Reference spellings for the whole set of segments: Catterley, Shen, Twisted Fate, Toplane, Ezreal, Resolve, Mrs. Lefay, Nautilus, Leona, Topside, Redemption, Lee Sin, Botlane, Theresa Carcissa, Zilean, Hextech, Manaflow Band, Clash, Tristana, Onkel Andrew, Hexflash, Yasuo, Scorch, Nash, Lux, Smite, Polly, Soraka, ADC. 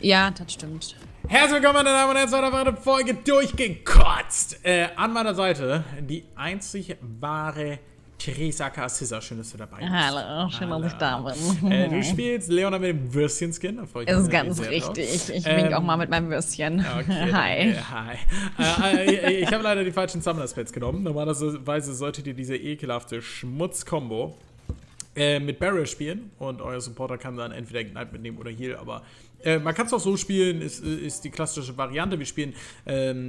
Ja, das stimmt. Herzlich willkommen, meine Damen und Herren, zu einer weiteren Folge durchgekotzt. An meiner Seite die einzig wahre Theresa Carcissa. Schön, dass du dabei bist. Hallo, schön, dass ich da bin. Du spielst Leona mit dem Würstchen-Skin. Da freue ich mich. Das ist ganz richtig. Ich wink auch mal mit meinem Würstchen. Okay, hi. Hi. Ich habe leider die falschen Summoner Spells genommen. Normalerweise solltet ihr diese ekelhafte Schmutz-Kombo mit Barrel spielen und euer Supporter kann dann entweder Ignite mitnehmen oder Heal, aber man kann es auch so spielen, ist die klassische Variante. Wir spielen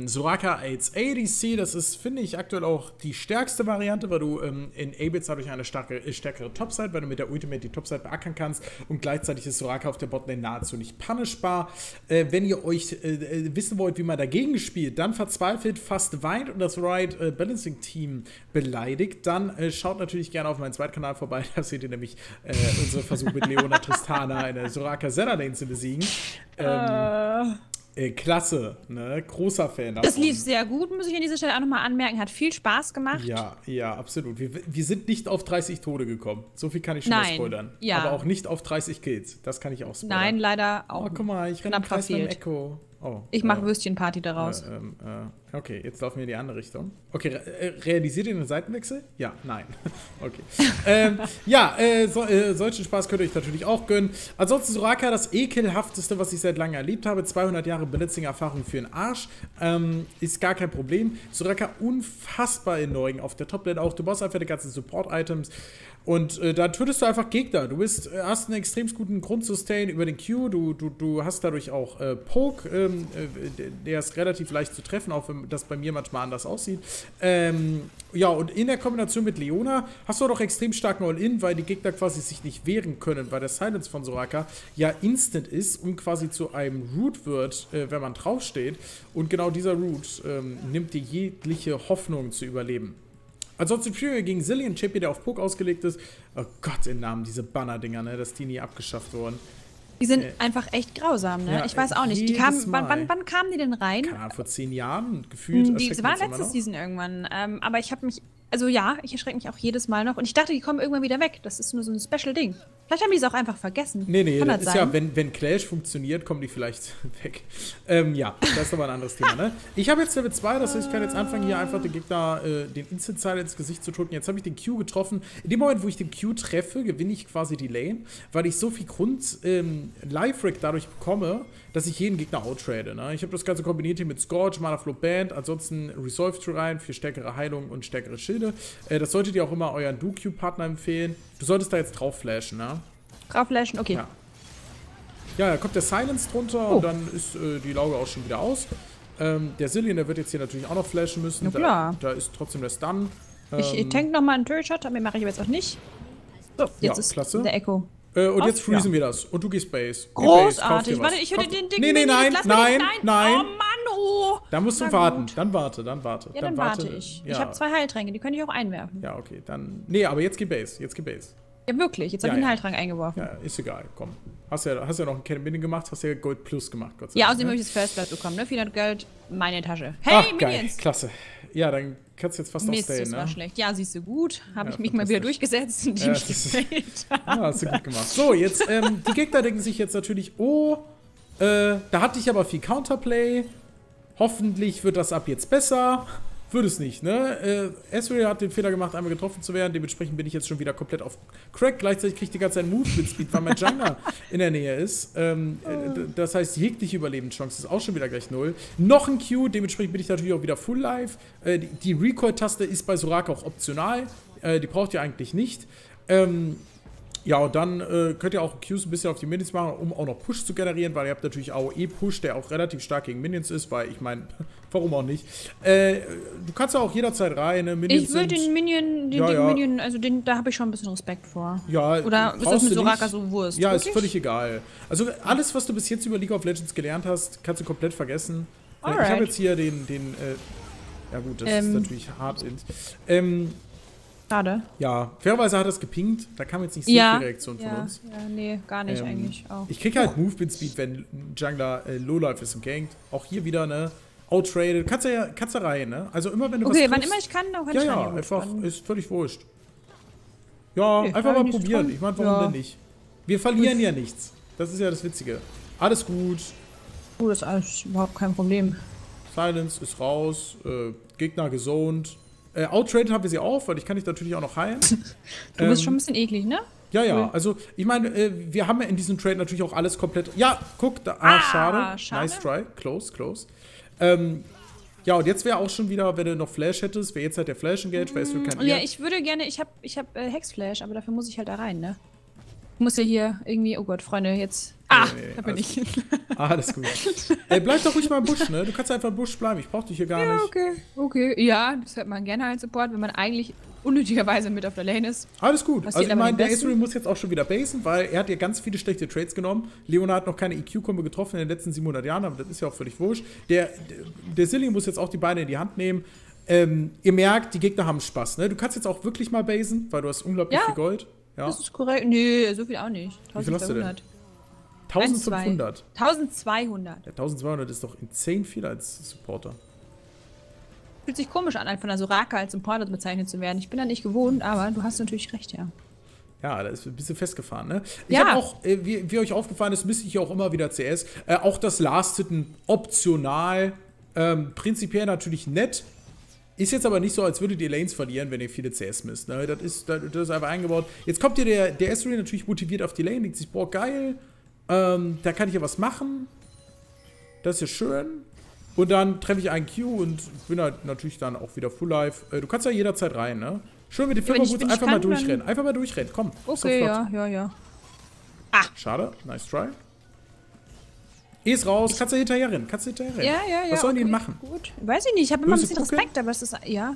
Soraka als ADC, das ist, finde ich, aktuell auch die stärkste Variante, weil du enables dadurch eine stärkere Topside, weil du mit der Ultimate die Topside beackern kannst und gleichzeitig ist Soraka auf der Botlane nahezu nicht punishbar. Wenn ihr euch wissen wollt, wie man dagegen spielt, dann verzweifelt, fast weint und das Balancing Team beleidigt, dann schaut natürlich gerne auf meinen Zweitkanal vorbei, da seht ihr nämlich unsere Versuche mit Leona Tristana in der Soraka Zelda-Lane zu besiegen. Klasse, ne? Großer Fan davon. Das lief sehr gut, muss ich an dieser Stelle auch nochmal anmerken. Hat viel Spaß gemacht. Ja, ja, absolut. Wir sind nicht auf 30 Tode gekommen. So viel kann ich schon mal spoilern. Ja. Aber auch nicht auf 30 Kills. Das kann ich auch spoilern. Nein, leider auch. Oh, guck mal, ich renne am Kreis beim Echo. Oh, ich mache Würstchenparty daraus. Okay, jetzt laufen wir in die andere Richtung. Okay, realisiert ihr den Seitenwechsel? Ja, nein. Okay. Solchen Spaß könnt ihr euch natürlich auch gönnen. Ansonsten Soraka, das ekelhafteste, was ich seit langem erlebt habe. 200 Jahre Blitzing-Erfahrung für den Arsch. Ist gar kein Problem. Soraka unfassbar annoying auf der Top-Lane auch. Du brauchst einfach die ganzen Support-Items. Und da tötest du einfach Gegner. Du hast einen extrem guten Grundsustain über den Q. Du hast dadurch auch Poke. Der ist relativ leicht zu treffen, auch wenn das bei mir manchmal anders aussieht. Ja, und in der Kombination mit Leona hast du doch extrem starken All-In, weil die Gegner quasi sich nicht wehren können, weil der Silence von Soraka ja instant ist und quasi zu einem Root wird, wenn man draufsteht. Und genau dieser Root nimmt dir jegliche Hoffnung zu überleben. Ansonsten spielen wir gegen Zilean, Champion, der auf Poke ausgelegt ist. Oh Gott, im Namen, diese Banner-Dinger, ne, dass die nie abgeschafft wurden. Die sind einfach echt grausam, ne? Ja, ich weiß auch nicht. Die kamen, wann kamen die denn rein? Klar, vor 10 Jahren gefühlt. Die waren letztes Season irgendwann. Aber ich habe mich, also ja, ich erschrecke mich auch jedes Mal noch. Und ich dachte, die kommen irgendwann wieder weg. Das ist nur so ein Special-Ding. Vielleicht haben die es auch einfach vergessen. Nee, das ist ja, wenn Clash funktioniert, kommen die vielleicht weg. Ja, das ist aber ein anderes Thema, ne? Ich habe jetzt Level 2, das heißt, ich kann jetzt anfangen, hier einfach den Gegner, den Instant-Side ins Gesicht zu drücken. Jetzt habe ich den Q getroffen. In dem Moment, wo ich den Q treffe, gewinne ich quasi die Lane, weil ich so viel Grund-Life-Rack dadurch bekomme, dass ich jeden Gegner outtrade, ne? Ich habe das Ganze kombiniert hier mit Scorch, Manaflow Band, ansonsten Resolve rein für stärkere Heilung und stärkere Schilde. Das solltet ihr auch immer euren Du-Q-Partner empfehlen. Du solltest da jetzt drauf flashen, ne? Drauf flashen, okay. Ja. Ja, da kommt der Silence drunter und dann ist die Lauge auch schon wieder aus. Der Zilean, der wird jetzt hier natürlich auch noch flashen müssen. Ja, klar. Da ist trotzdem der Stun. Ich tank nochmal einen Turret-Shot, aber den mache ich jetzt auch nicht. So, jetzt ist klasse. Der Echo. Und jetzt freezen wir das. Und du gehst Base. Großartig. Warte, ich würde den Ding. Nein. Oh Mann, Da musst du warten. Dann warte. Ja, dann warte ich. Ja. Ich habe 2 Heiltränke, die könnte ich auch einwerfen. Ja, okay. Dann. Nee, aber jetzt geh Base. Ja, wirklich. Jetzt habe ich einen Heiltrank eingeworfen. Ja, ist egal. Komm. Hast ja noch einen Cannon-Mini gemacht, hast ja Gold Plus gemacht, Gott sei Dank. Ja, außerdem habe ich das First Blood bekommen, ne? 400 Gold, meine Tasche. Hey, Minions! Geil. Klasse. Ja, dann kannst du jetzt fast aufstayen, ne? Das war schlecht. Ja, siehst du, gut. Habe ich mich mal wieder durchgesetzt, indem ich gefällt habe. Ah, hast du gut gemacht. So, jetzt, die Gegner denken sich jetzt natürlich, da hatte ich aber viel Counterplay. Hoffentlich wird das ab jetzt besser. Würde es nicht, ne? Ezreal hat den Fehler gemacht, einmal getroffen zu werden. Dementsprechend bin ich jetzt schon wieder komplett auf Crack. Gleichzeitig kriege ich die ganze Zeit einen Movement-Speed, weil mein Jungler in der Nähe ist. Das heißt, jegliche Überlebenschance ist auch schon wieder gleich 0. Noch ein Q, dementsprechend bin ich natürlich auch wieder full live. Die Recoil-Taste ist bei Soraka auch optional. Die braucht ihr eigentlich nicht. Ja, und dann könnt ihr auch Qs ein bisschen auf die Minions machen, um auch noch Push zu generieren, weil ihr habt natürlich AOE-Push, der auch relativ stark gegen Minions ist, weil ich meine, warum auch nicht. Du kannst ja auch jederzeit rein, ne? Minions ich will den Minion, Minion, also den, da habe ich schon ein bisschen Respekt vor. Ja, oder ist das mit Soraka so Wurst? Ja, wirklich? Ist völlig egal. Also alles, was du bis jetzt über League of Legends gelernt hast, kannst du komplett vergessen. Alright. Ich habe jetzt hier ja gut, das ist natürlich hart. Schade. Ja, fairerweise hat das gepinkt. Da kam jetzt nicht so viel Reaktion von uns. Ja, nee, gar nicht eigentlich. Auch. Ich krieg halt Movement Speed, wenn ein Jungler Lowlife ist und gankt. Auch hier wieder, ne? Outtraded. Kannst du rein, ne? Also immer, wenn du was triffst, wann immer ich kann, dann kann ich rein. Ja, einfach. Ist völlig wurscht. Ja, einfach mal probieren. Ich meine, warum denn nicht? Wir verlieren ja nichts. Das ist ja das Witzige. Alles gut. Das ist alles überhaupt kein Problem. Silence ist raus. Gegner gesoned. Outtraded haben wir sie auch, weil ich kann dich natürlich auch noch heilen. Du bist schon ein bisschen eklig, ne? Ja, ja. Also, ich meine, wir haben ja in diesem Trade natürlich auch alles komplett... Ja, guck, da... Ah, schade. Nice try. Close, close. Ja, und jetzt wäre auch schon wieder, wenn du noch Flash hättest, wäre jetzt halt der Flash-Engage, weil es wird kein... Ja, ich würde gerne... Ich hab Hexflash, aber dafür muss ich halt da rein, ne? Ich muss ja hier irgendwie... Oh Gott, Freunde, jetzt... Ah, nee, da bin ich. Gut. Alles gut. Ey, bleib doch ruhig mal im Busch, ne? Du kannst einfach im Busch bleiben. Ich brauch dich hier gar nicht. Okay, okay. Ja, das hört man gerne als Support, wenn man eigentlich unnötigerweise mit auf der Lane ist. Alles gut. Also ich meine, der Ezreal muss jetzt auch schon wieder basen, weil er hat ja ganz viele schlechte Trades genommen. Leona hat noch keine EQ-Kombo getroffen in den letzten 700 Jahren, aber das ist ja auch völlig wurscht. Der Zilean muss jetzt auch die Beine in die Hand nehmen. Ihr merkt, die Gegner haben Spaß, ne? Du kannst jetzt auch wirklich mal basen, weil du hast unglaublich viel Gold. Ja, das ist korrekt. Nee, so viel auch nicht. 1200. 1500. 1200. Ja, 1200 ist doch in 10 viel als Supporter. Fühlt sich komisch an, von der Soraka als Supporter bezeichnet zu werden. Ich bin da nicht gewohnt, aber du hast natürlich recht, ja. Ja, da ist ein bisschen festgefahren, ne? Ich habe auch, wie euch aufgefallen ist, misste ich auch immer wieder CS. Auch das Last-Sitten optional. Prinzipiell natürlich nett. Ist jetzt aber nicht so, als würdet ihr Lanes verlieren, wenn ihr viele CS misst. Ne? Das ist einfach eingebaut. Jetzt kommt hier der Ezreal natürlich motiviert auf die Lane, denkt sich, boah, geil. Da kann ich ja was machen. Das ist ja schön. Und dann treffe ich einen Q und bin halt natürlich dann auch wieder Full Life. Du kannst ja jederzeit rein, ne? Schön mit dem Flipperboots. Einfach mal durchrennen. Einfach mal durchrennen. Komm. Okay, ja. Ah. Schade. Nice try. E ist raus. Kannst du hinterher rennen. Ja. Was sollen die denn machen? Gut. Weiß ich nicht. Ich habe immer ein bisschen Respekt, aber es ist... Ja.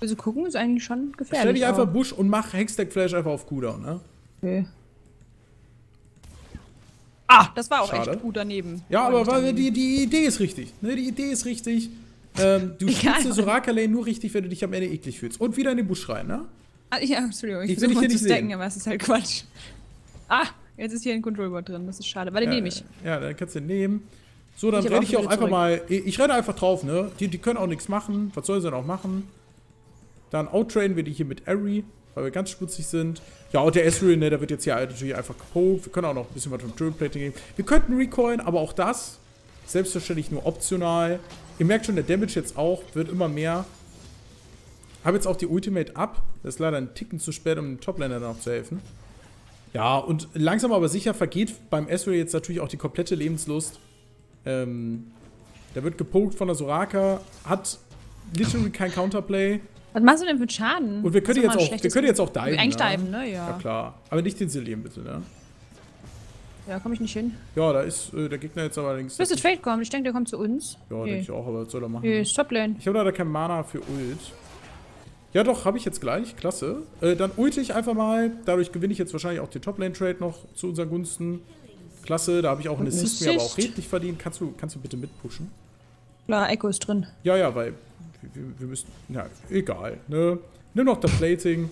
Also gucken ist eigentlich schon gefährlich. Stell dich einfach Busch und mach Hextech Flash einfach auf Cooldown, ne? Okay. Ah, das war auch echt gut daneben. Ja, aber weil die Idee ist richtig. Ne, die Idee ist richtig. Du spielst die Soraka-Lane nur richtig, wenn du dich am Ende eklig fühlst. Und wieder in den Busch rein, ne? Ah, ja, Entschuldigung. Ich will dich hier nicht sehen. Aber es ist halt Quatsch. Ah, jetzt ist hier ein Control-Board drin. Das ist schade. Weil den nehme ich. Ja, dann kannst du den nehmen. So, dann renne ich hier auch einfach mal... Ich renne einfach drauf, ne? Die können auch nichts machen. Was sollen sie denn auch machen? Dann outtrainen wir die hier mit Ari, weil wir ganz sputzig sind. Ja, und der Ezreal, ne, der wird jetzt hier natürlich einfach gepokt. Wir können auch noch ein bisschen was vom Turretplating geben. Wir könnten recoilen, aber auch das selbstverständlich nur optional. Ihr merkt schon, der Damage jetzt auch wird immer mehr. Habe jetzt auch die Ultimate ab. Das ist leider ein Ticken zu spät, um dem Toplaner noch zu helfen. Ja, und langsam aber sicher vergeht beim Ezreal jetzt natürlich auch die komplette Lebenslust. Der wird gepokt von der Soraka. Hat literally kein Counterplay. Was machst du denn für Schaden? Und wir können jetzt auch diven. Eigentlich diven, ne? Ja. Ja, klar. Aber nicht den Zilean, bitte, ne? Ja, komme ich nicht hin. Ja, da ist der Gegner jetzt aber links. Twisted Fate kommen. Ich denke, der kommt zu uns. Ja, denke ich auch, aber was soll er machen? Nee, ist Toplane. Ich habe leider kein Mana für Ult. Ja, doch, habe ich jetzt gleich. Klasse. Dann ulte ich einfach mal. Dadurch gewinne ich jetzt wahrscheinlich auch den Toplane-Trade noch zu unseren Gunsten. Klasse, da habe ich auch einen Assist, mir aber auch redlich verdient. Kannst du bitte mitpushen? Klar, Echo ist drin. Ja, ja, weil... Wir müssen... Na, egal, ne? Nimm noch das Plating.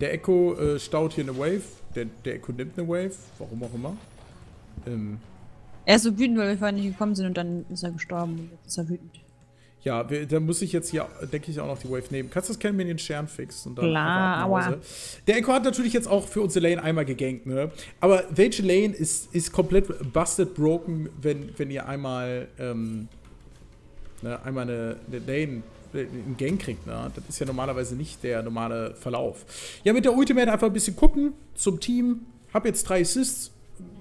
Der Echo staut hier eine Wave. Der Echo nimmt eine Wave. Warum auch immer. Er ist so wütend, weil wir vorhin nicht gekommen sind und dann ist er gestorben. Jetzt ist er wütend. Ja, dann muss ich jetzt hier, denke ich, auch noch die Wave nehmen. Kannst du das kennen, wenn den Scheren fixen? Und dann Klar. Der Echo hat natürlich jetzt auch für unsere Lane einmal gegankt, ne? Aber welche Lane ist komplett busted, broken, wenn ihr einmal... einmal eine Lane, einen Gang kriegt, ne? Das ist ja normalerweise nicht der normale Verlauf. Ja, mit der Ultimate einfach ein bisschen gucken zum Team. Hab jetzt 3 Assists.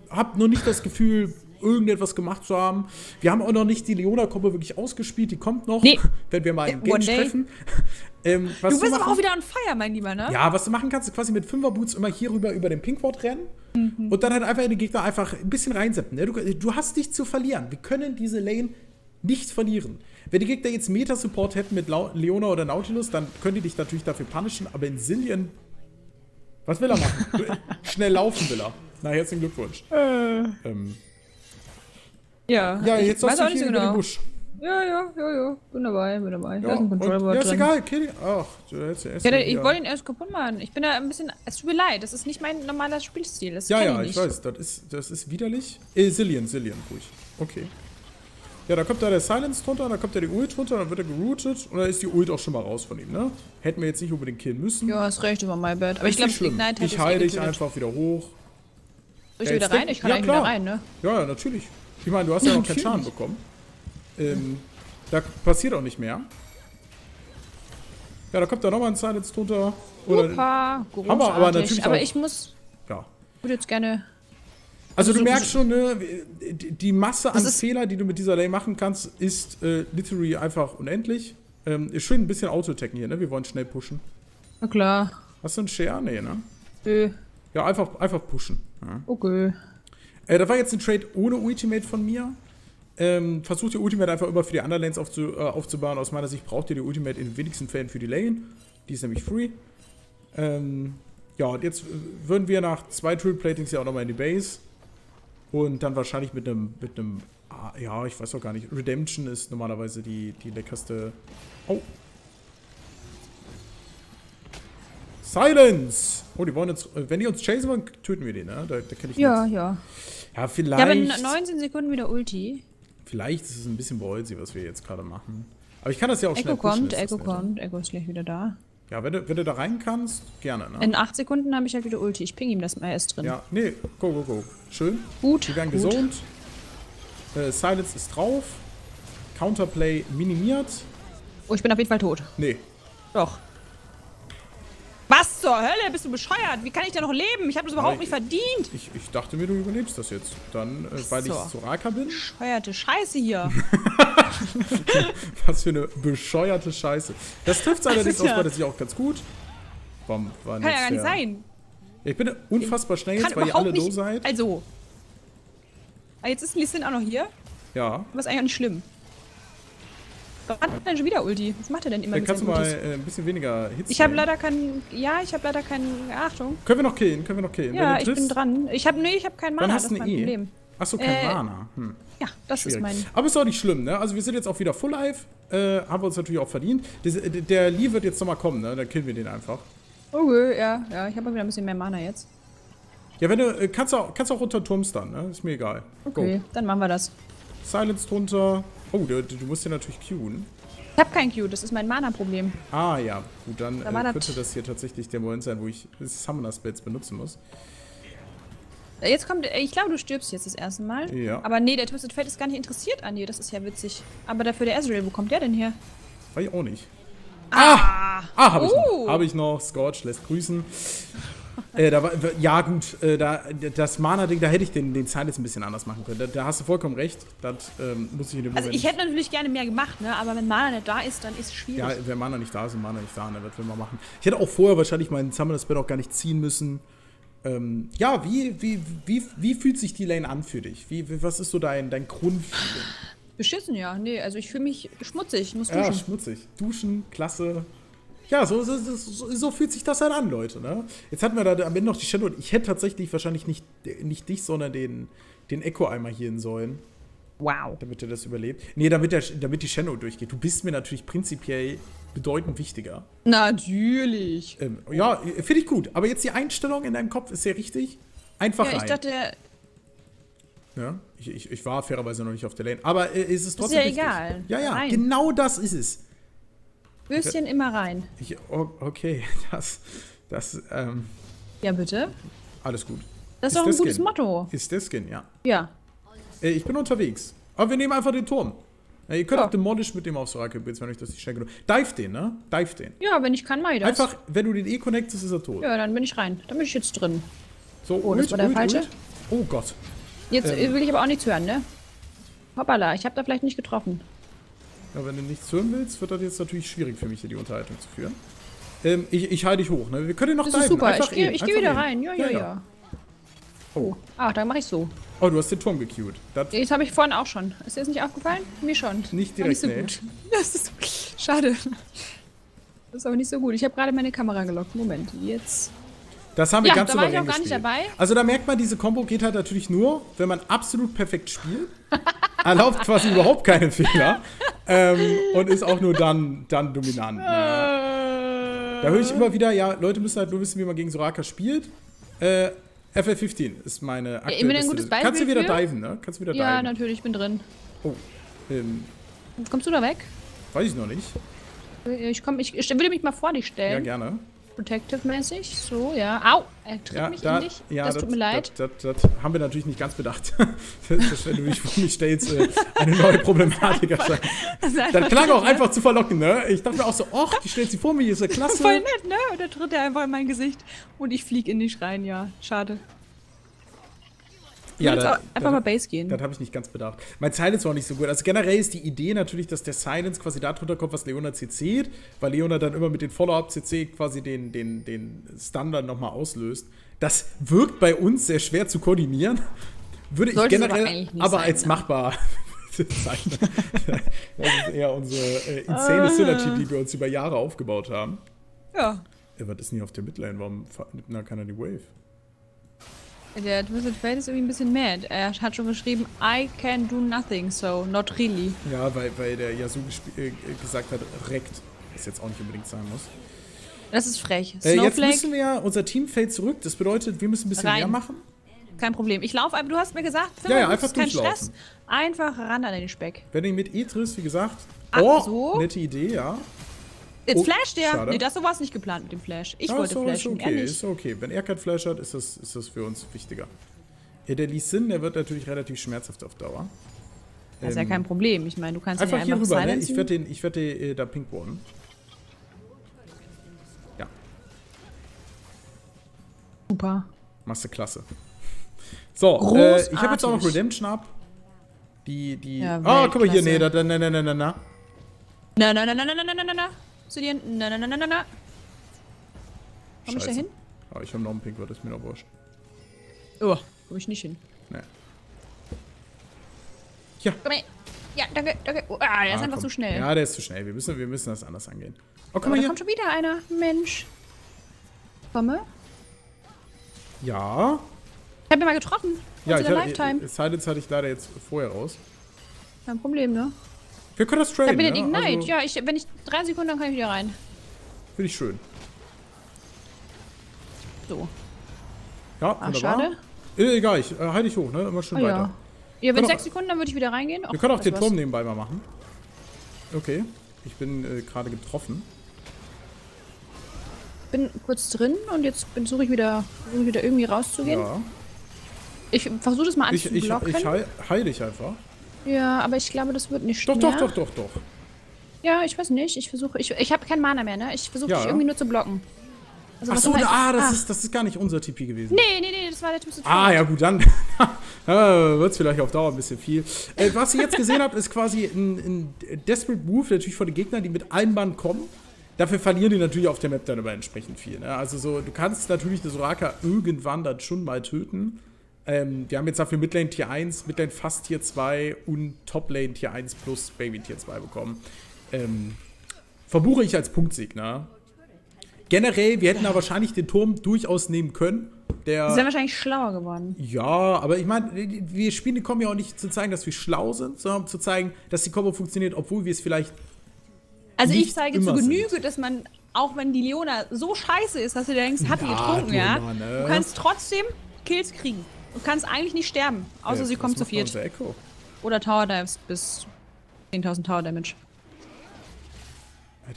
Hab noch nicht das Gefühl, irgendetwas gemacht zu haben. Wir haben auch noch nicht die Leona-Kombo wirklich ausgespielt. Die kommt noch, wenn wir mal einen Gang treffen. Du bist aber auch wieder on fire, mein Lieber, ne? Ja, was du machen kannst, ist quasi mit 5er-Boots immer hier rüber über den Pinkward rennen. Und dann halt einfach in den Gegner einfach ein bisschen reinseppen, ne? Du hast nichts zu verlieren. Wir können diese Lane nicht verlieren. Wenn die Gegner jetzt Meta-Support hätten mit Leona oder Nautilus, dann könnt ihr dich natürlich dafür punishen, aber in Zilean... Was will er machen? Schnell laufen will er. Na, herzlichen Glückwunsch. Ja, jetzt hast du hier über den Busch. Ja. Bin dabei, Ja, da ist ein Control-Board drin. Ist egal, kill. Ach, ich wollte ihn erst kaputt machen. Ich bin da ein bisschen... Es tut mir leid, das ist nicht mein normaler Spielstil. Das ich weiß. Das ist widerlich. Zilean, ruhig. Okay. Ja, da kommt da der Silence drunter, da kommt da die Ult drunter, dann wird er gerootet und dann ist die Ult auch schon mal raus von ihm, ne? Hätten wir jetzt nicht unbedingt killen müssen. Ja, hast recht, über my bad. Aber ich glaube, Ignite hätte ich heile dich einfach wieder hoch. Soll ich wieder rein? Ich kann ja, eigentlich klar. Wieder rein, ne? Ja, natürlich. Ich meine, du hast ja auch keinen Schaden bekommen. Da passiert auch nicht mehr. Ja, da kommt da nochmal ein Silence drunter. Oder super, großartig. Hammer, aber natürlich aber auch, ich muss... Ja. Ich würde jetzt gerne... Also du merkst schon, ne, die Masse an Fehler, die du mit dieser Lane machen kannst, ist literally einfach unendlich. Ist schön ein bisschen Autotecken hier, ne? Wir wollen schnell pushen. Na klar. Hast du einen Share? Nee, ne? Nö. Ja, einfach pushen. Ja. Okay. Da war jetzt ein Trade ohne Ultimate von mir. Versucht ihr Ultimate einfach immer für die anderen Lanes aufzubauen. Aus meiner Sicht braucht ihr die Ultimate in den wenigsten Fällen für die Lane. Die ist nämlich free. Ja, und jetzt würden wir nach 2 Triple Platings ja auch nochmal in die Base. Und dann wahrscheinlich mit einem ja, ich weiß auch gar nicht. Redemption ist normalerweise die leckerste. Oh. Silence! Oh, die wollen uns. Wenn die uns chasen wollen, töten wir die, ne? Da kenne ich ja, nichts. Ja. Ja, vielleicht. Ja, in 19 Sekunden wieder Ulti. Vielleicht ist es ein bisschen bolzy, was wir jetzt gerade machen. Aber ich kann das ja auch schnell pushen. Echo ist gleich wieder da. Ja, wenn du da rein kannst, gerne, ne? In 8 Sekunden habe ich halt wieder Ulti. Ich ping ihm das mal erst drin. Ja, nee, go. Schön. Gut. Die werden gesund. Silence ist drauf. Counterplay minimiert. Oh, ich bin auf jeden Fall tot. Nee. Doch. Was zur Hölle? Bist du bescheuert? Wie kann ich da noch leben? Ich habe das überhaupt nicht verdient. Ich dachte mir, du überlebst das jetzt. Dann, weil ich Soraka bin. Bescheuerte Scheiße hier. Was für eine bescheuerte Scheiße. Das trifft allerdings aus, weil das ist ja auch ganz gut. Bom, war kann ja gar nicht sein. Ich bin unfassbar schnell jetzt, weil ihr alle low seid. Also. Ah, jetzt ist Lee Sin auch noch hier. Ja. Was eigentlich auch nicht schlimm. Was hat denn schon wieder Ulti? Was macht er denn immer? Dann kannst du mal ein bisschen weniger Hits. Ich habe leider keinen. Ja, ich habe leider keine Achtung. Können wir noch killen? Ja, ich bin dran. Ich habe keinen Mana. Dann hast du ein Problem. Achso, kein Mana. Hm. Ja, das schwierig. Ist mein. Aber ist doch nicht schlimm, ne? Also wir sind jetzt auch wieder full life. Haben wir uns natürlich auch verdient. Der Lee wird jetzt nochmal kommen, ne? Dann killen wir den einfach. Okay, ja. Ich habe wieder ein bisschen mehr Mana jetzt. Ja, wenn du. Kannst auch unter Turms dann, ne? Ist mir egal. Okay, go. Dann machen wir das. Silence drunter. Oh, du musst ja natürlich queuen. Ich hab kein Q, das ist mein Mana-Problem. Ah, ja. Gut, dann könnte das hier tatsächlich der Moment sein, wo ich Summoner Spells benutzen muss. Jetzt kommt, ich glaube, du stirbst jetzt das erste Mal. Ja. Aber nee, der Twisted Fate ist gar nicht interessiert an dir, das ist ja witzig. Aber dafür der Ezreal, wo kommt der denn her? Weiß ich auch nicht. Ah, hab ich noch. Scorch lässt grüßen. Ja gut, das Mana-Ding, da hätte ich den Silence ein bisschen anders machen können. Da hast du vollkommen recht. Das muss ich in dem Moment. Also ich hätte natürlich gerne mehr gemacht, ne? Aber wenn Mana nicht da ist, dann ist es schwierig. Ja, wenn Mana nicht da ist, dann Mana nicht da, ne? Das will man machen. Ich hätte auch vorher wahrscheinlich meinen Summoner Spell auch gar nicht ziehen müssen. Ja, wie fühlt sich die Lane an für dich? Was ist so dein Grundgefühl? Beschissen, ja. Nee, also ich fühle mich schmutzig. Ich muss duschen. Ja, schmutzig. Duschen, klasse. Ja, so fühlt sich das halt an, Leute, ne? Jetzt hatten wir da am Ende noch die Shadow. Ich hätte tatsächlich wahrscheinlich nicht dich, sondern den Echo einmal healen sollen. Wow. Damit er das überlebt. Nee, damit die Shadow durchgeht. Du bist mir natürlich prinzipiell bedeutend wichtiger. Natürlich. Ja, finde ich gut. Aber jetzt die Einstellung in deinem Kopf ist sehr richtig. Einfach rein. Ja, ich dachte... Ja, ich war fairerweise noch nicht auf der Lane. Aber ist es trotzdem richtig. Ist ja egal. Ja, rein. Genau das ist es. Würstchen immer rein. Okay, das, Ja, bitte. Alles gut. Das ist doch ein gutes Motto. Ist der Skin, ja. Ja. Ich bin unterwegs. Aber wir nehmen einfach den Turm. Ihr könnt auch demolish mit dem auf Soraka gehen, wenn euch das nicht schnell genug... Dive den, ne? Dive den. Ja, wenn ich kann, mach ich das. Einfach, wenn du den connectest, ist er tot. Ja, dann bin ich rein. Dann bin ich jetzt drin. So, oh, das war der falsche. Oh Gott. Jetzt will ich aber auch nichts hören, ne? Hoppala, ich habe da vielleicht nicht getroffen. Ja, wenn du nichts hören willst, wird das jetzt natürlich schwierig für mich, hier die Unterhaltung zu führen. Ich halte dich hoch, ne? Wir können noch diven. Das ist super, einfach ich geh wieder rein. Ja. Oh. Ah, dann mache ich so. Oh, du hast den Turm gecued. Das habe ich vorhin auch schon. Ist dir das nicht aufgefallen? Mir schon. Nicht direkt, war nicht so gut. Das ist schade. Das ist aber nicht so gut. Ich habe gerade meine Kamera gelockt. Moment, jetzt... Das haben wir ganz da war ich auch gar nicht dabei. Also da merkt man, diese Combo geht halt natürlich nur, wenn man absolut perfekt spielt. Erlaubt quasi überhaupt keine Fehler. Und ist auch nur dann dominant. Ja. Da höre ich immer wieder, ja, Leute müssen halt nur wissen, wie man gegen Soraka spielt. FL15 ist meine aktuelle Liste. Ein gutes Beispiel. Kannst du wieder diven, ne? Kannst du wieder diven. Ja, natürlich, ich bin drin. Oh. Kommst du da weg? Weiß ich noch nicht. Ich würde mich mal vor dich stellen. Ja, gerne. Protective-mäßig. So, ja. Au! Er tritt mich in dich. Ja, das tut mir leid. Das haben wir natürlich nicht ganz bedacht. Das, wenn du dich vor mich stellst, eine neue Problematik erscheint. Das klang auch einfach zu verlocken, ne? Ich dachte mir auch so, och, die stellt sie vor mir, ist ja klasse. Voll nett, ne? Und dann tritt er einfach in mein Gesicht. Und ich flieg in dich rein, ja. Schade. Ja, einfach mal Base gehen. Das habe ich nicht ganz bedacht. Mein Silence war auch nicht so gut. Also generell ist die Idee natürlich, dass der Silence quasi da drunter kommt, was Leona CC't, weil Leona dann immer mit den Follow-Up CC quasi den Standard nochmal auslöst. Das wirkt bei uns sehr schwer zu koordinieren. Würde ich generell aber als machbar bezeichnen. Das ist eher unsere insane Synergy, die wir uns über Jahre aufgebaut haben. Ja. Was ist denn hier auf der Midlane? Warum nimmt keiner die Wave? Der Twisted Fate ist irgendwie ein bisschen mad. Er hat schon geschrieben, I can do nothing, so not really. Ja, weil der Yasuo gesagt hat, rekt. Das jetzt auch nicht unbedingt sein muss. Das ist frech. Jetzt müssen wir ja, unser Team fällt zurück. Das bedeutet, wir müssen ein bisschen mehr machen. Kein Problem. Ich laufe einfach, du hast mir gesagt, ja, einfach kein Stress. Einfach ran an den Speck. Wenn ihr mit E triffst, wie gesagt. Oh, so? Nette Idee, ja. Jetzt flasht der. Schade. Nee, das war es nicht geplant mit dem Flash. Ich wollte flashen, ist okay, ehrlich. Ist okay. Wenn er keinen Flash hat, ist das für uns wichtiger. Ja, der Lee Sin, der wird natürlich relativ schmerzhaft auf Dauer. Das ist ja kein Problem. Ich meine, du kannst einfach hier rüber, ne? Ich werde da pinkballen. Ja. Super. Machst du klasse. So, ich habe jetzt auch noch Redemption ab. Guck mal hier. Nee, na. Na. Komm ich da hin? Oh, ich hab noch einen Pink, das ist mir noch wurscht. Oh, komm ich nicht hin. Nee. Ja. Komm her. Ja, danke. Oh, der ist einfach zu schnell. Ja, der ist zu schnell. Wir müssen das anders angehen. Oh, komm mal hier. Da kommt schon wieder einer. Mensch. Komme? Ja. Ich hab ihn mal getroffen. Ja, das hatte ich leider jetzt vorher raus. Kein Problem, ne? Wir können das traden, ne? Ignite. Also, ja, wenn ich 3 Sekunden, dann kann ich wieder rein. Finde ich schön. So. Ja, wunderbar. Schade. Egal, ich halte dich hoch, ne? Immer schön weiter. Ja, wenn 6 Sekunden, dann würde ich wieder reingehen. Wir können auch den Turm nebenbei mal machen. Okay, ich bin gerade getroffen. Bin kurz drin und jetzt versuche ich wieder irgendwie rauszugehen. Ja. Ich versuche das mal anzublocken. Ich heile dich einfach. Ja, aber ich glaube, das wird nicht mehr. Doch. Ja, ich weiß nicht. Ich versuche. Ich habe kein Mana mehr, ne? Ich versuche dich irgendwie nur zu blocken. Also, ach so, das ist gar nicht unser TP gewesen. Nee, das war der Twisted Fate. Ah, ja gut, dann wird es vielleicht auf Dauer ein bisschen viel. Was ihr jetzt gesehen habt, ist quasi ein Desperate Move natürlich von den Gegnern, die mit einem Band kommen. Dafür verlieren die natürlich auf der Map dann aber entsprechend viel. Ne? Also so, du kannst natürlich den Soraka irgendwann dann schon mal töten. Wir haben jetzt dafür Midlane Tier 1, Midlane fast Tier 2 und Toplane Tier 1 plus Baby Tier 2 bekommen. Verbuche ich als Punktsieg, ne? Generell, wir hätten da wahrscheinlich den Turm durchaus nehmen können. Sie sind wahrscheinlich schlauer geworden. Ja, aber ich meine, wir spielen die Kombo ja auch nicht zu zeigen, dass wir schlau sind, sondern um zu zeigen, dass die Kombo funktioniert, obwohl wir es vielleicht. Also nicht ich zeige zu Genüge, dass man, auch wenn die Leona so scheiße ist, dass du denkst, hat die getrunken, Leona, ja? Ne? Du kannst trotzdem Kills kriegen. Du kannst eigentlich nicht sterben, außer sie kommt zu viert. Oder Tower Dives bis 10.000 Tower Damage.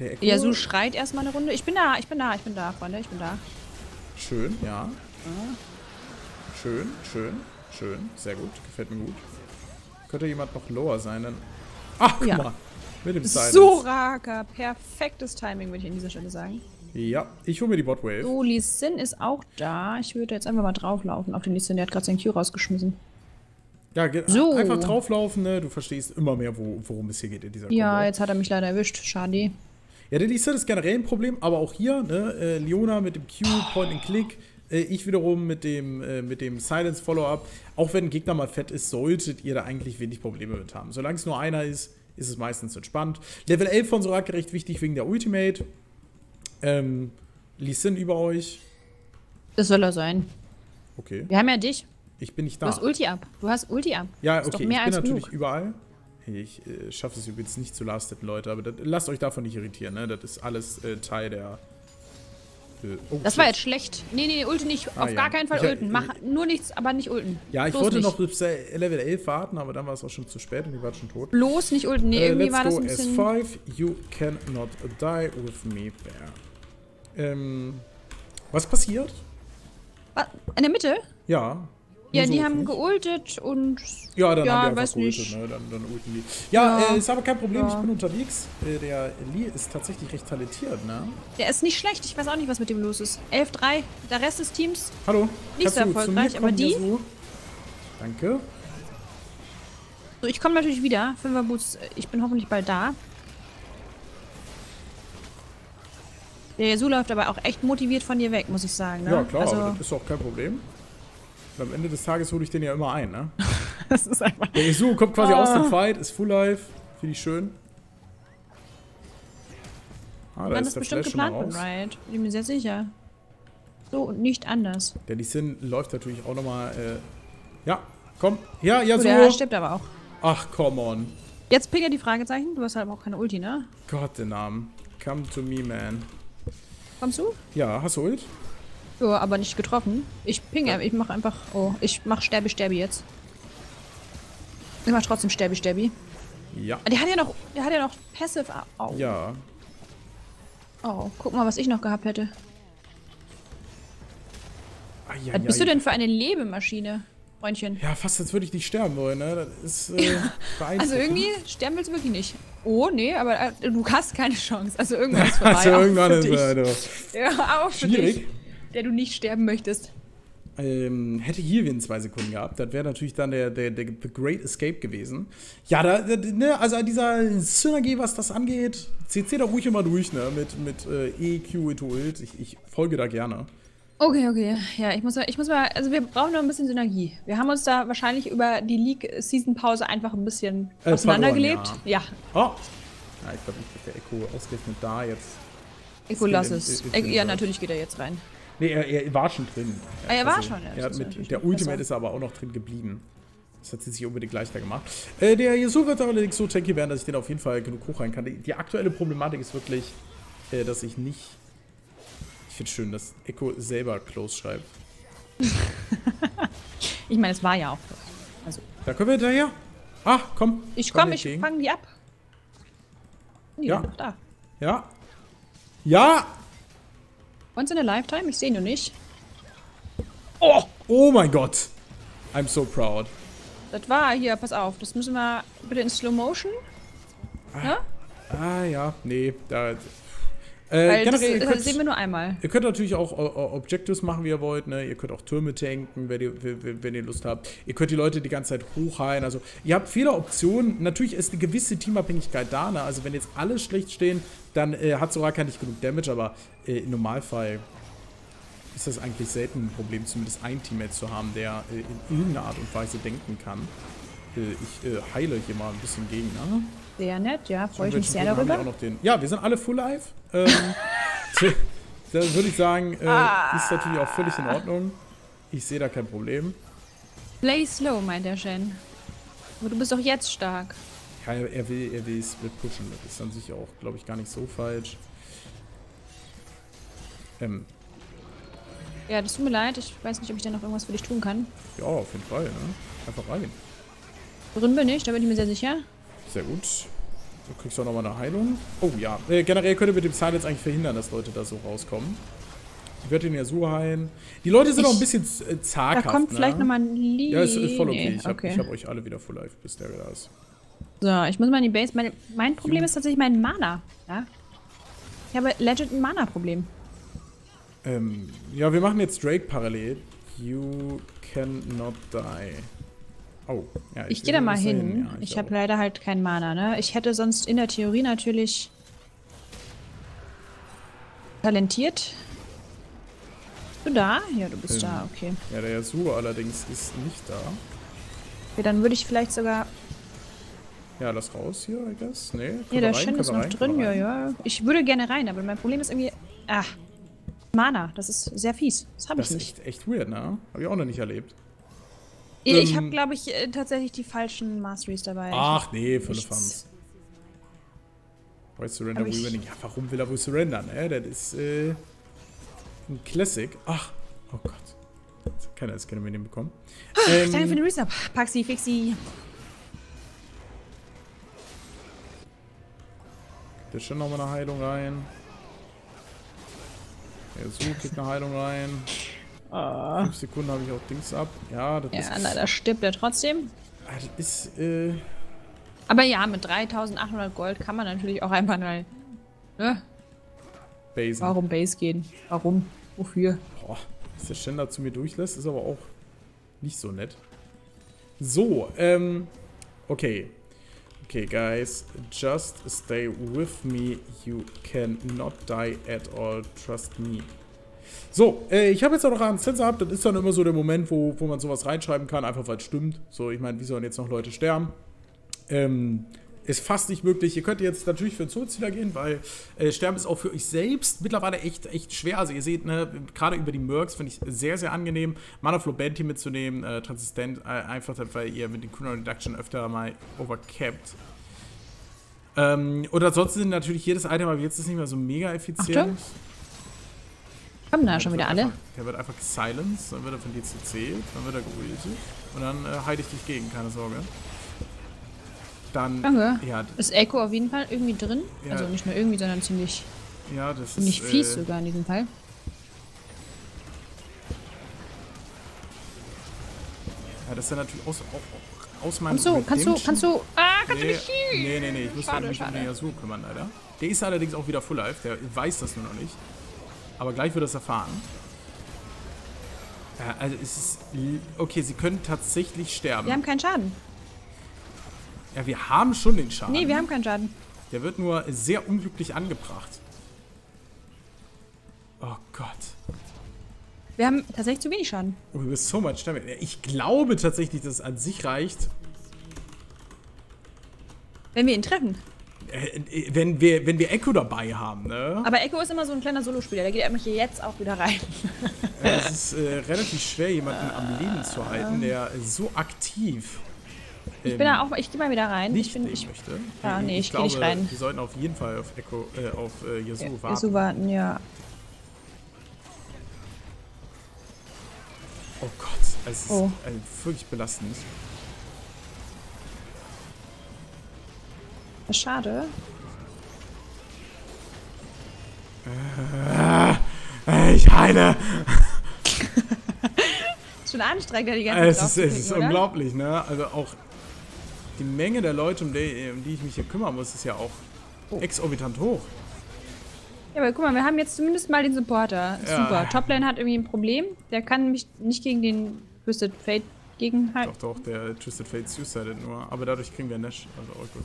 Der Echo? Ja, so schreit erstmal eine Runde. Ich bin da, Freunde, ich bin da. Schön, ja. Schön. Sehr gut, gefällt mir gut. Könnte jemand noch lower sein, dann. Ach, guck mal. Mit dem Silence. Soraka, perfektes Timing, würde ich an dieser Stelle sagen. Ja, ich hole mir die Botwave. So, Lee Sin ist auch da. Ich würde jetzt einfach mal drauflaufen auf den Lee Sin. Der hat gerade seinen Q rausgeschmissen. Ja, so. Einfach drauflaufen, ne? Du verstehst immer mehr, worum es hier geht in dieser Kombo. Ja, jetzt hat er mich leider erwischt. Schade. Ja, der Lee Sin ist generell ein Problem, aber auch hier, ne? Leona mit dem Q, Point and Click. Ich wiederum mit dem Silence Follow-Up. Auch wenn ein Gegner mal fett ist, solltet ihr da eigentlich wenig Probleme mit haben. Solange es nur einer ist es meistens entspannt. Level 11 von Soraka recht wichtig wegen der Ultimate. Lee Sin über euch. Das soll er sein. Okay. Wir haben ja dich. Ich bin nicht da. Du hast Ulti ab. Ja, okay. Ich bin natürlich überall. Hey, ich schaffe es übrigens nicht zu lasten, Leute. Aber lasst euch davon nicht irritieren, ne? Das ist alles Teil der. Das war jetzt schlecht. Nee, Ulti nicht. Auf gar keinen Fall ulten. Mach nur nichts, aber nicht ulten. Ja, ich wollte noch bis Level 11 warten, aber dann war es auch schon zu spät und die war schon tot. Bloß nicht ulten. Nee, irgendwie war das ein bisschen. S5, you cannot die with me there. Was passiert? In der Mitte? Ja. Ja, so die haben geultet und... Ja, dann haben die einfach geultet, ne? Dann ulten die. Ja, ja. Ist aber kein Problem, ja. Ich bin unterwegs. Der Lee ist tatsächlich recht talentiert, ne? Der ist nicht schlecht, ich weiß auch nicht, was mit dem los ist. 11-3, der Rest des Teams... Hallo, nicht so erfolgreich, aber die... So. Danke. So, ich komme natürlich wieder. 5er Boots, ich bin hoffentlich bald da. Der Yasuo läuft aber auch echt motiviert von dir weg, muss ich sagen, ne? Ja, klar, also, aber das ist auch kein Problem. Am Ende des Tages hole ich den ja immer ein, ne? Das ist einfach... Der Yasuo kommt quasi aus dem Fight, ist Full Life. Finde ich schön. Ah, da ist der Flash schon raus. Das ist bestimmt geplant mit Riot. Bin mir sehr sicher. So und nicht anders. Der Lee Sin läuft natürlich auch nochmal... Ja, komm. Ja, Yasuo. Der stirbt aber auch. Ach, come on. Jetzt ping er die Fragezeichen. Du hast halt auch keine Ulti, ne? Gott, den Namen. Come to me, man. Kommst du? Ja, hast du Ult? Ja, aber nicht getroffen. Ich pinge, ja. Ich mach einfach... Oh, ich mach Sterbi-Sterbi jetzt. Ich mach trotzdem Sterbi-Sterbi. Ja. Der hat ja noch... Der hat ja noch Passive... Oh. Ja. Oh, guck mal, was ich noch gehabt hätte. Ah, ja, was bist du denn für eine Lebemaschine, Freundchen? Ja, fast als würde ich nicht sterben wollen, ne? Das ist... also irgendwie sterben willst du wirklich nicht. Oh, nee, aber du hast keine Chance. Also irgendwann ist vorbei. Also irgendwann ist vorbei. Ja, auch für schwierig. Dich. Der du nicht sterben möchtest. Hätte Healwin 2 Sekunden gehabt, das wäre natürlich dann der Great Escape gewesen. Ja, ne, also an dieser Synergie, was das angeht, CC da ruhig immer durch, ne, mit E, Q, et ult. Ich folge da gerne. Okay, okay. Ja, ich muss mal, also wir brauchen noch ein bisschen Synergie. Wir haben uns da wahrscheinlich über die League-Season-Pause einfach ein bisschen auseinandergelebt. Pardon, ja. Ja. Oh. Ja, ich glaube, ich krieg der Echo ausgerechnet da jetzt. Echo, lass es. Ja, natürlich geht er jetzt rein. Nee, er war schon drin. Ah, er war schon, ja. Der Ultimate ist aber auch noch drin geblieben. Das hat sie sich unbedingt leichter gemacht. Der Yasuo wird allerdings so tanky werden, dass ich den auf jeden Fall genug hochrein kann. Die aktuelle Problematik ist wirklich, dass ich nicht... Ich finde es schön, dass Echo selber close schreibt. Ich meine, es war ja auch close. Also. Da können wir hinterher. Ach, komm. Ich fange die ab. Die sind noch da. Ja. Ja! Once in a lifetime? Ich sehe ihn noch nicht. Oh! Oh mein Gott! I'm so proud. Das war hier, pass auf. Das müssen wir bitte in Slow Motion. Ah, ah ja, nee. Da, das sehen wir nur einmal. Ihr könnt natürlich auch Objectives machen, wie ihr wollt. Ne? Ihr könnt auch Türme tanken, wenn ihr Lust habt. Ihr könnt die Leute die ganze Zeit hochheilen. Also ihr habt viele Optionen. Natürlich ist eine gewisse Teamabhängigkeit da. Ne? Also wenn jetzt alle schlecht stehen, dann hat Soraka nicht genug Damage, aber im Normalfall ist das eigentlich selten ein Problem, zumindest ein Teammate zu haben, der in irgendeiner Art und Weise denken kann. Ich heile hier mal ein bisschen gegen, ne? Sehr nett, ja, freue ich mich sehr darüber. Ja, wir sind alle full live. Da würde ich sagen, ist natürlich auch völlig in Ordnung. Ich sehe da kein Problem. Play slow, meint der Shen. Aber du bist doch jetzt stark. Ja, er will Split pushen. Das ist an sich auch, glaube ich, gar nicht so falsch. Ja, das tut mir leid. Ich weiß nicht, ob ich da noch irgendwas für dich tun kann. Ja, auf jeden Fall, ne? Einfach rein. Drin bin ich, da bin ich mir sehr sicher. Sehr gut. Du kriegst auch nochmal eine Heilung. Oh ja. Generell könnt ihr mit dem Silence eigentlich verhindern, dass Leute da so rauskommen. Ich werde den Yasuo heilen. Die Leute sind auch ein bisschen zaghaft. Da kommt vielleicht nochmal ein Lee. Ja, ist voll okay. Ich hab euch alle wieder full life, bis der da ist. So, ich muss mal in die Base. Mein Problem ist tatsächlich mein Mana. Ja? Ich habe legit ein Mana-Problem. Ja, wir machen jetzt Drake parallel. You cannot die. Oh, ja, ich gehe da mal hin. Ja, ich habe leider halt kein Mana, ne? Ich hätte sonst in der Theorie natürlich talentiert. Bist du da? Ja, du bist da, okay. Ja, der Yasuo allerdings ist nicht da. Okay, dann würde ich vielleicht sogar... Ja, lass raus hier, I guess. Nee, ja, der Shen ist noch drin, ja, ja. Ich würde gerne rein, aber mein Problem ist irgendwie... Ah, Mana, das ist sehr fies. Das habe ich nicht. Das ist echt weird, ne? Habe ich auch noch nicht erlebt. Ich habe, glaube ich, tatsächlich die falschen Masteries dabei. Ach nee, volle Fans. Why surrender, we winning? Ja, warum will er wohl surrendern? Das ist ein Classic. Ach, oh Gott. Keiner hat keine Minion bekommen. Danke für den Resub. Paxi, Fixi. Da ist schon nochmal eine Heilung rein. Yasuo kriegt eine Heilung rein. 5 Sekunden habe ich auch Dings ab. Ja, das ist... leider stirbt er trotzdem. Das ist, aber ja, mit 3.800 Gold kann man natürlich auch einfach mal... Ne? Basen. Warum Base gehen? Warum? Wofür? Boah, dass der Shen da zu mir durchlässt, ist aber auch nicht so nett. So, okay. Okay, guys, just stay with me. You cannot die at all. Trust me. So, ich habe jetzt auch noch einen Sensor ab. Das ist dann immer so der Moment, wo man sowas reinschreiben kann, einfach weil es stimmt. So, ich meine, wie sollen jetzt noch Leute sterben? Ist fast nicht möglich. Ihr könnt jetzt natürlich für einen Suizid gehen, weil Sterben ist auch für euch selbst mittlerweile echt schwer. Also ihr seht, ne, gerade über die Mercs finde ich sehr angenehm, Manaflow Band hier mitzunehmen, Transistent einfach, weil ihr mit den Kuna Reduction öfter mal overcapped. Und ansonsten sind natürlich jedes Item, aber jetzt ist nicht mehr so mega effizient. Kommen da schon wieder alle? Einfach, der wird einfach gesilenced, dann wird er von dir CC'd, dann wird er geultet und dann heile ich dich gegen, keine Sorge. Dann, ja, ist Echo auf jeden Fall irgendwie drin. Ja, also nicht nur irgendwie, sondern ziemlich, ja, das ziemlich ist, fies sogar in diesem Fall. Ja, das ist ja natürlich aus meinem Redemption. Kannst du... Ah, kannst du nicht schießen? Nee, ich muss mich um den Yasuo kümmern, leider. Der ist allerdings auch wieder Full Life, der weiß das nur noch nicht. Aber gleich wird er es erfahren. Ja, also es ist... Okay, sie können tatsächlich sterben. Wir haben keinen Schaden. Ja, wir haben schon den Schaden. Nee, wir haben keinen Schaden. Der wird nur sehr unglücklich angebracht. Oh Gott. Wir haben tatsächlich zu wenig Schaden. Oh, du bist so much damit. Ich glaube tatsächlich, dass es an sich reicht. Wenn wir ihn treffen. Wenn wir Echo dabei haben, ne? Aber Echo ist immer so ein kleiner Solospieler, der geht einfach hier jetzt auch wieder rein. Ja, es ist relativ schwer, jemanden am Leben zu halten, der so aktiv... Ich bin da auch, ich gehe mal wieder rein. Ich möchte. Ja, nee, ich gehe nicht rein. Wir sollten auf jeden Fall auf Echo, auf Yasuo warten. Yasuo warten, ja. Oh Gott, es ist wirklich belastend. Schade. Ich heile! Ist schon anstrengend, die ganze Zeit. Es ist unglaublich, ne? Also auch. Die Menge der Leute, um die ich mich hier kümmern muss, ist ja auch exorbitant hoch. Ja, aber guck mal, wir haben jetzt zumindest mal den Supporter. Ja. Super. Toplane hat irgendwie ein Problem. Der kann mich nicht gegen den Twisted Fate gegenhalten. Doch, der Twisted Fate suicidet nur. Aber dadurch kriegen wir Nash. Also auch gut.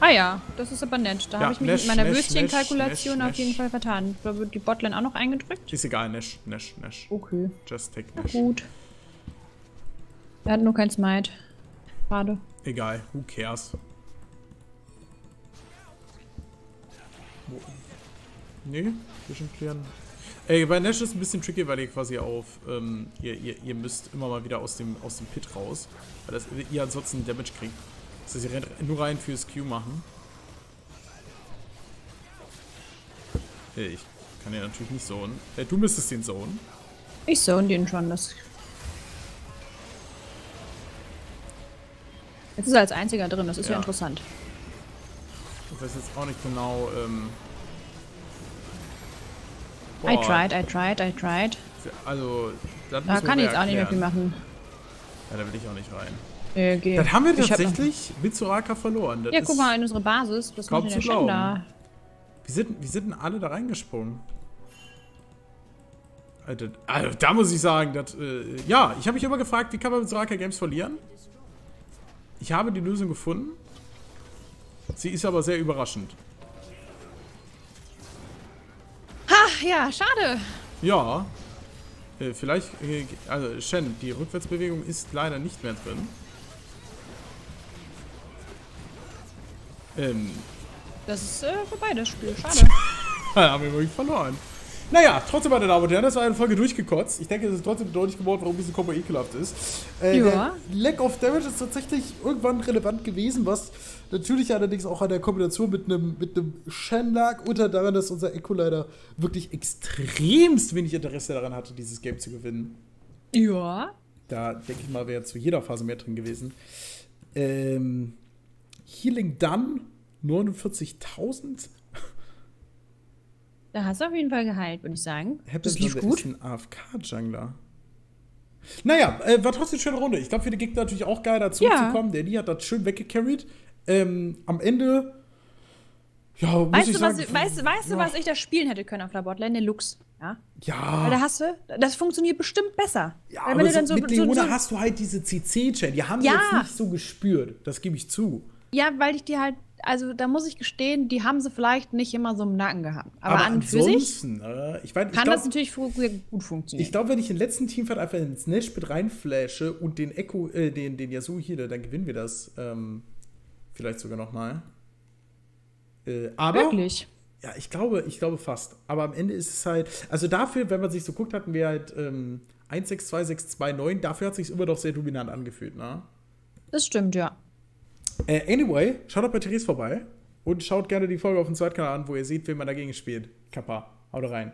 Ah ja, das ist aber nett. Da habe ich mich mit meiner Würstchenkalkulation auf jeden Fall vertan. Da wird die Botlane auch noch eingedrückt. Ist egal, Nash. Okay. Just take Nash. Na gut. Er hat nur kein Smite. Schade. Egal, who cares? Nee, wir schon klären. Ey, bei Nash ist es ein bisschen tricky, weil ihr quasi auf. Ihr müsst immer mal wieder aus dem Pit raus. Weil das, ihr ansonsten Damage kriegt. Das heißt, ihr rennt nur rein fürs Q machen. Ey, ich kann ja natürlich nicht zonen. Ey, du müsstest den zonen. Ich zone den schon, das. Jetzt ist er als einziger drin, das ist ja interessant. Ich weiß jetzt auch nicht genau, I tried. Also, da kann ich jetzt auch nicht mehr viel machen. Ja, da will ich auch nicht rein. Okay. Dann haben wir tatsächlich mit Soraka verloren. Das guck mal, in unsere Basis, das kommt in der Shen da. Wie sind denn alle da reingesprungen? Also, da muss ich sagen, das, ja, ich habe mich immer gefragt, wie kann man mit Soraka Games verlieren? Ich habe die Lösung gefunden. Sie ist aber sehr überraschend. Ach ja, schade. Ja. Vielleicht, also Shen, die Rückwärtsbewegung ist leider nicht mehr drin. Das ist vorbei, das Spiel. Schade. Da haben wir wirklich verloren. Naja, trotzdem, meine Damen und Herren, das war eine Folge durchgekotzt. Ich denke, es ist trotzdem deutlich geworden, warum diese Kombo ekelhaft ist. Lack of Damage ist tatsächlich irgendwann relevant gewesen, was natürlich allerdings auch an der Kombination mit einem Shen lag, unter daran, dass unser Echo leider wirklich extremst wenig Interesse daran hatte, dieses Game zu gewinnen. Ja. Da, denke ich mal, wäre zu jeder Phase mehr drin gewesen. Healing Done, 49.000. Da hast du auf jeden Fall geheilt, würde ich sagen. Das lief gut. Ist ein AFK-Jungler. Naja, war trotzdem eine schöne Runde. Ich glaube, für die Gegner natürlich auch geil, dazu zu kommen. Der Lee hat das schön weggecarried. Am Ende. Ja, muss weißt du, was ich da spielen hätte können auf der Botlane? Den Lux. Ja. Weil da hast du, das funktioniert bestimmt besser. Ja, weil wenn du dann so, mit Leona hast du halt diese CC-Chain. Die haben die jetzt nicht so gespürt. Das gebe ich zu. Ja, weil ich die halt. Also, da muss ich gestehen, die haben sie vielleicht nicht immer so im Nacken gehabt. Aber an und für sich kann das natürlich gut funktionieren. Ich glaube, wenn ich den letzten Teamfight einfach ins Nashpit reinflashe und den Echo, den Yasuo hier, dann gewinnen wir das vielleicht sogar nochmal. Aber wirklich? Ja, ich glaube fast. Aber am Ende ist es halt, also dafür, wenn man sich so guckt, hatten wir halt 1-6-2, 6-2, 9. Dafür hat es sich immer doch sehr dominant angefühlt, ne? Das stimmt, ja. Anyway, schaut auch bei Therese vorbei und schaut gerne die Folge auf dem Zweitkanal an, wo ihr seht, wen man dagegen spielt. Kappa, haut rein.